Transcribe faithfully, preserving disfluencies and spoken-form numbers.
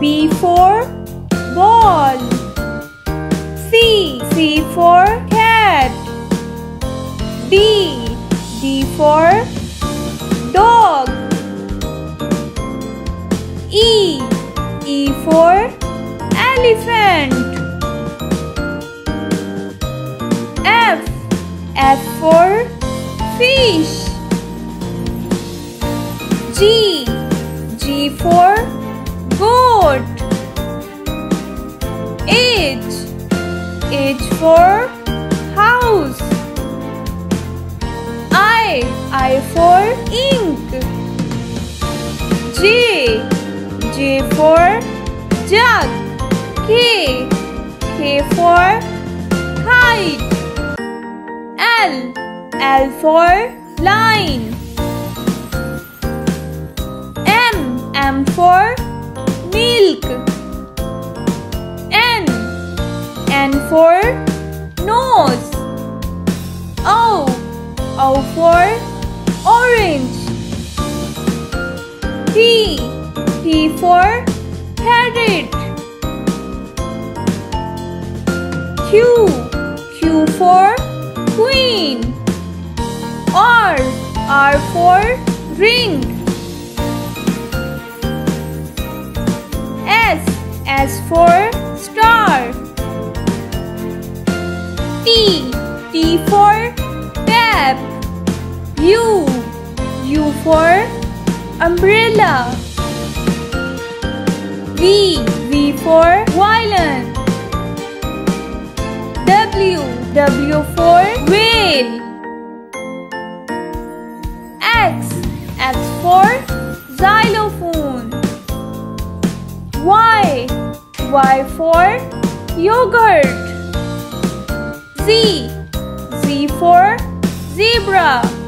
B for ball. C, C for cat. D, D for dog. E, E for elephant. F, F for fish. G, G for goat. H, H for house. I, I for ink. J, J for jug. K, K for kite. L, L for line. M for milk. N, N for nose. O, O for orange. P, P for parrot. Q, Q for queen. R, R for ring. S for star. T, T for tap. U, U for umbrella. V, V for violin. W, W for whale. X, X for xylophone. Y, Y for yogurt. Z, Z for zebra.